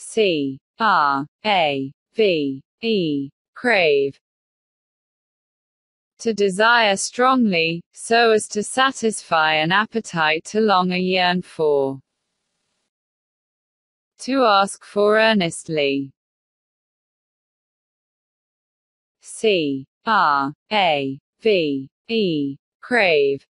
C-R-A-V-E, crave. To desire strongly, so as to satisfy an appetite to long or yearn for. To ask for earnestly. C-R-A-V-E, crave.